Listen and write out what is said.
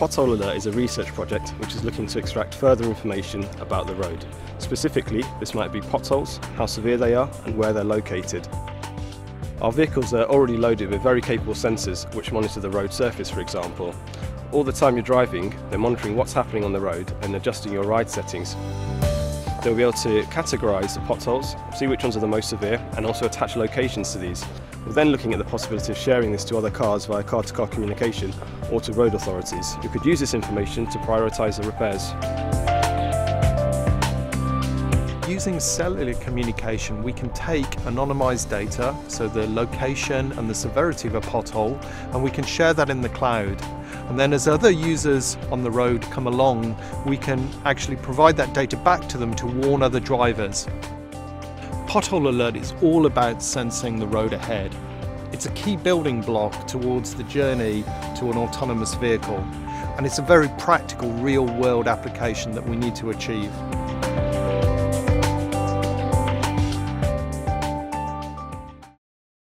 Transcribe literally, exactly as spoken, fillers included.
Pothole Alert is a research project which is looking to extract further information about the road. Specifically, this might be potholes, how severe they are and where they're located. Our vehicles are already loaded with very capable sensors which monitor the road surface, for example. All the time you're driving, they're monitoring what's happening on the road and adjusting your ride settings. They'll be able to categorise the potholes, see which ones are the most severe and also attach locations to these. We're then looking at the possibility of sharing this to other cars via car-to-car communication or to road authorities, who could use this information to prioritise the repairs. Using cellular communication, we can take anonymised data, so the location and the severity of a pothole, and we can share that in the cloud. And then as other users on the road come along, we can actually provide that data back to them to warn other drivers. Pothole Alert is all about sensing the road ahead. It's a key building block towards the journey to an autonomous vehicle, and it's a very practical, real-world application that we need to achieve.